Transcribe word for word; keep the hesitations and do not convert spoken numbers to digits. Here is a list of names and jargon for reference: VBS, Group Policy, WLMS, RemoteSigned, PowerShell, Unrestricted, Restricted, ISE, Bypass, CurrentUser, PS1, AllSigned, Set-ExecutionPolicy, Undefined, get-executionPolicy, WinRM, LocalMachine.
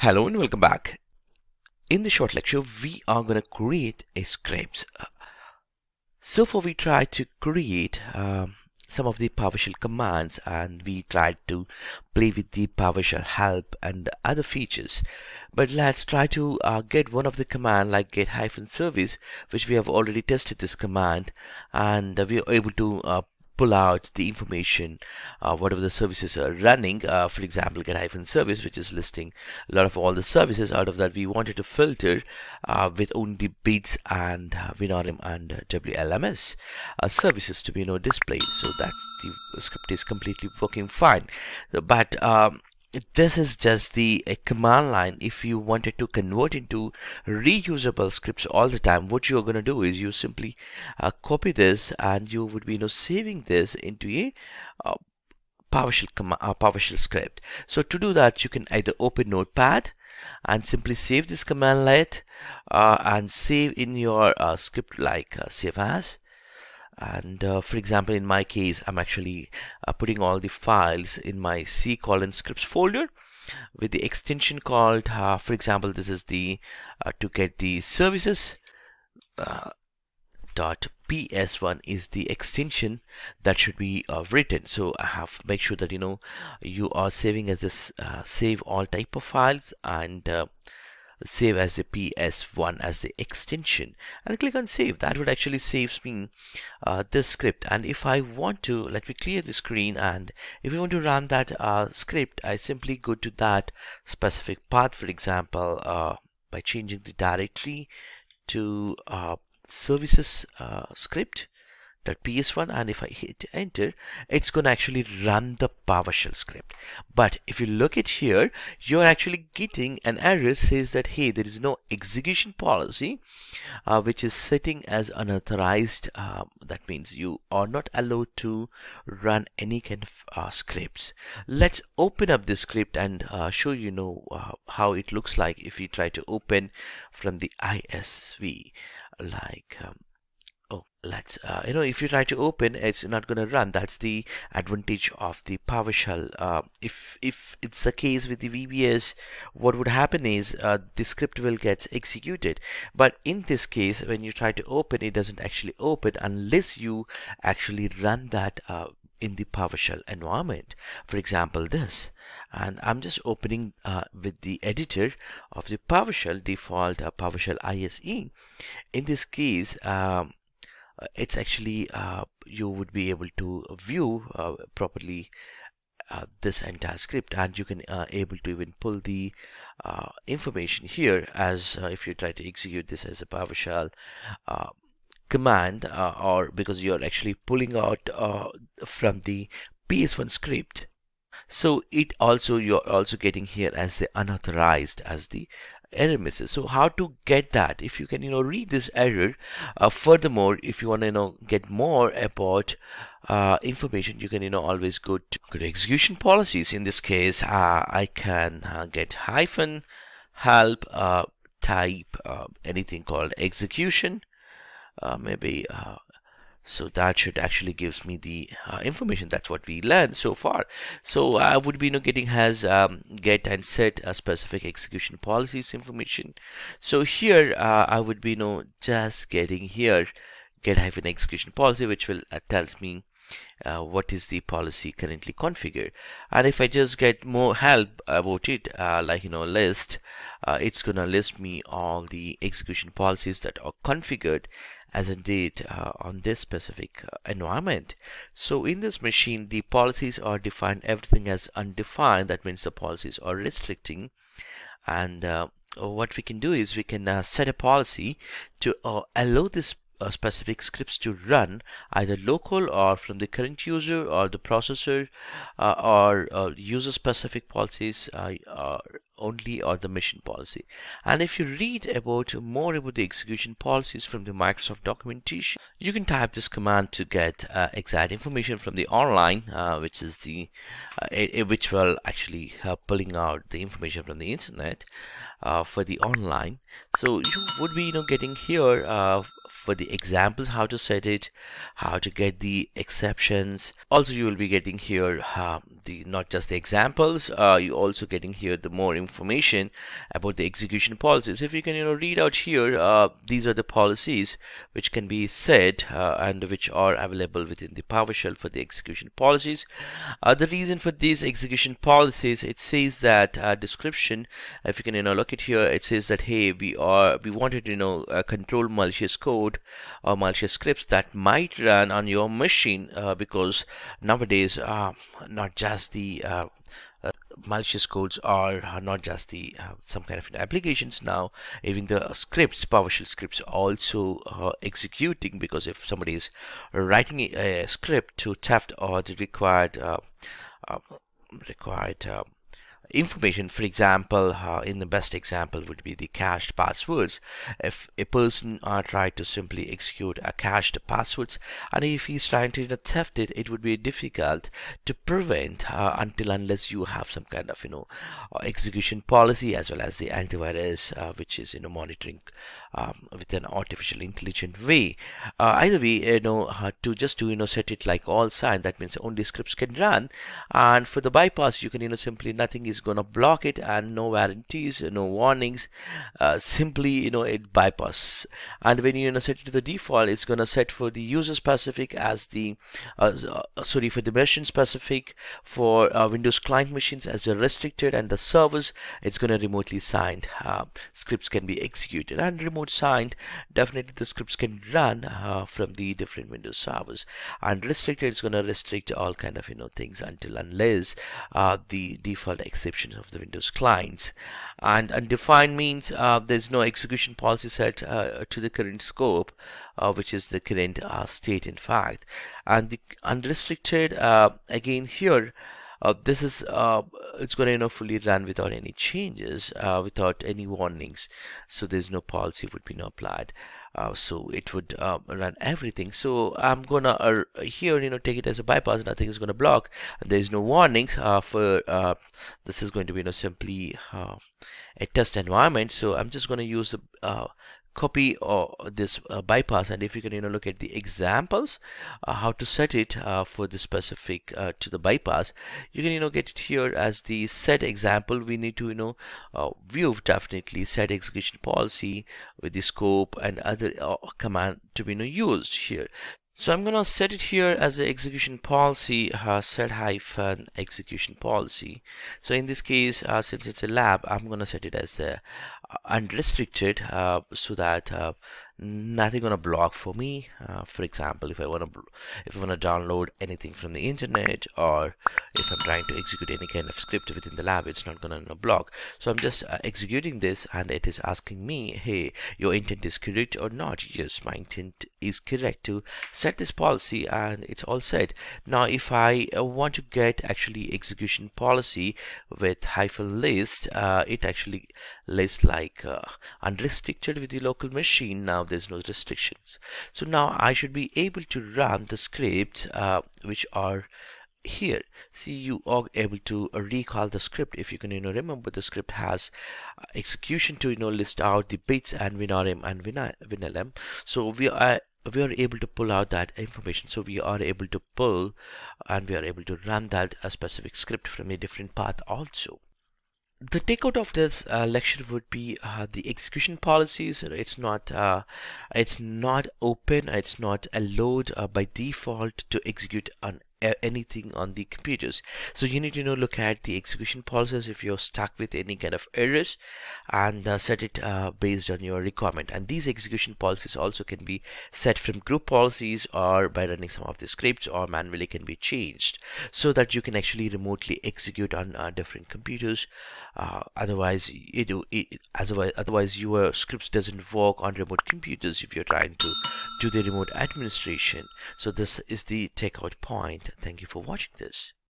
Hello and welcome back. In this short lecture, we are going to create a script. So far we tried to create um, some of the PowerShell commands, and we tried to play with the PowerShell help and other features. But let's try to uh, get one of the command like get hyphen service, which we have already tested this command, and uh, we are able to uh, pull out the information, uh, whatever the services are running. Uh, for example, get hyphen service, which is listing a lot of all the services. Out of that, we wanted to filter uh, with only beats and uh, WinRM and uh, W L M S uh, services to be you know, displayed. So that's the script is completely working fine. But um, this is just the uh, command line. If you wanted to convert into reusable scripts all the time, what you're going to do is you simply uh, copy this, and you would be you know, saving this into a uh, PowerShell com uh, PowerShell script. So to do that, you can either open Notepad and simply save this commandlet uh, and save in your uh, script like uh, save as. And uh, for example, in my case, I'm actually uh, putting all the files in my C colon scripts folder with the extension called, uh, for example, this is the uh, to get the services uh, dot P S one is the extension that should be uh, written. So I have make sure that you know you are saving as this uh, save all type of files and uh, save as the P S one as the extension, and click on save. That would actually saves me uh, this script. And if I want to, let me clear the screen, and if you want to run that uh, script, I simply go to that specific path, for example, uh, by changing the directory to uh, services uh, script that P S one, and if I hit enter, it's going to actually run the PowerShell script. But if you look at here, you're actually getting an error says that, hey, there is no execution policy, uh, which is setting as unauthorized. Uh, that means you are not allowed to run any kind of uh, scripts. Let's open up this script and uh, show you know uh, how it looks like if you try to open from the I S E like. Um, Oh, let's, uh, you know, if you try to open, it's not going to run. That's the advantage of the PowerShell. Uh, if if it's the case with the V B S, what would happen is uh, the script will get executed. But in this case, when you try to open, it doesn't actually open unless you actually run that uh, in the PowerShell environment. For example, this. And I'm just opening uh, with the editor of the PowerShell default uh, PowerShell I S E. In this case, um, it's actually uh, you would be able to view uh, properly uh, this entire script, and you can uh, able to even pull the uh, information here as uh, if you try to execute this as a PowerShell uh, command, uh, or because you're actually pulling out uh, from the P S one script. So it also you're also getting here as the unauthorized as the error message. So how to get that? If you can you know read this error, uh, furthermore, if you want to you know get more about uh, information, you can you know always go to, go to execution policies. In this case, uh, I can uh, get hyphen help uh, type uh, anything called execution, uh, maybe. Uh, So that should actually gives me the uh, information. That's what we learned so far. So I would be you know, getting has um, get and set a specific execution policies information. So here uh, I would be you know, just getting here get hyphen execution policy, which will uh, tells me uh, what is the policy currently configured. And if I just get more help about it, uh, like you know list, uh, it's gonna list me all the execution policies that are configured as a date uh, on this specific uh, environment. So in this machine, the policies are defined everything as undefined. That means the policies are restricting, and uh, what we can do is we can uh, set a policy to uh, allow this uh, specific scripts to run either local or from the current user or the processor, uh, or uh, user specific policies uh, are only or the mission policy. And if you read about more about the execution policies from the Microsoft documentation, you can type this command to get uh, exact information from the online, uh, which is the uh, a, which will actually uh, pulling out the information from the internet uh, for the online. So you would be you know getting here uh, for the examples how to set it, how to get the exceptions. Also you will be getting here uh, the not just the examples, uh, you're also getting here the more information information about the execution policies. If you can, you know, read out here, uh, these are the policies which can be set uh, and which are available within the PowerShell for the execution policies. Uh, the reason for these execution policies, it says that uh, description. If you can, you know, look at here, it says that hey, we are we wanted to, you know, uh, control malicious code or malicious scripts that might run on your machine uh, because nowadays uh, not just the uh, Uh, malicious codes are, are not just the uh, some kind of applications. Now even the scripts, PowerShell scripts, also uh, executing, because if somebody is writing a, a script to theft or the required uh, uh, required uh, information, for example, uh, in the best example would be the cached passwords. If a person uh, tried to simply execute a cached passwords, and if he's trying to theft it, it would be difficult to prevent uh, until unless you have some kind of, you know, uh, execution policy, as well as the antivirus, uh, which is, you know, monitoring um, with an artificial intelligent way. Uh, either way, you know, uh, to just to, you know, set it like all signed, that means only scripts can run, and for the bypass, you can, you know, simply nothing is going to block it, and no warranties, no warnings, uh, simply, you know, it bypass. And when you, you know, set it to the default, it's going to set for the user specific as the uh, sorry for the machine specific, for uh, Windows client machines as the restricted, and the servers it's going to remotely signed. Uh, scripts can be executed, and remote signed, definitely the scripts can run uh, from the different Windows servers. And restricted is going to restrict all kind of, you know, things until unless uh, the default exception of the Windows clients. And undefined means uh, there's no execution policy set uh, to the current scope, uh, which is the current uh, state, in fact. And the unrestricted, uh, again here, uh, this is uh, it's going to, you know, fully run without any changes, uh, without any warnings, so there's no policy would be applied. Uh, so it would uh, run everything. So I'm gonna uh, here, you know, take it as a bypass. Nothing is gonna block. There's no warnings. Uh, for uh, this is going to be, you know, simply uh, a test environment. So I'm just gonna use the uh, copy or this uh, bypass. And if you can, you know, look at the examples, uh, how to set it uh, for the specific uh, to the bypass. You can, you know, get it here as the set example. We need to, you know, uh, view definitely set execution policy with the scope and other uh, command to be, you know, used here. So I'm gonna set it here as the execution policy, uh, set hyphen execution policy. So in this case, uh, since it's a lab, I'm gonna set it as the unrestricted, uh, so that uh, nothing gonna block for me. Uh, for example, if I wanna if I wanna download anything from the internet, or if I'm trying to execute any kind of script within the lab, it's not gonna, you know, block. So I'm just uh, executing this, and it is asking me, hey, your intent is correct or not? Yes, my intent is correct to set this policy, and it's all set. Now if I uh, want to get actually execution policy with hyphen list, uh, it actually lists like uh, unrestricted with the local machine. Now there's no restrictions, so now I should be able to run the scripts uh, which are here. See, you are able to recall the script. If you can, you know, remember, the script has execution to, you know, list out the bits and WinRM and Win L M. So we are we are able to pull out that information. So we are able to pull, and we are able to run that a specific script from a different path also. The takeout of this uh, lecture would be uh, the execution policies. It's not, uh, it's not open. It's not allowed uh, by default to execute on anything on the computers. So you need to, you know, look at the execution policies if you're stuck with any kind of errors, and uh, set it uh, based on your requirement. And these execution policies also can be set from group policies, or by running some of the scripts, or manually can be changed, so that you can actually remotely execute on uh, different computers. Uh, otherwise, you do it, otherwise, otherwise your scripts doesn't work on remote computers if you're trying to do the remote administration. So this is the takeout point. Thank you for watching this.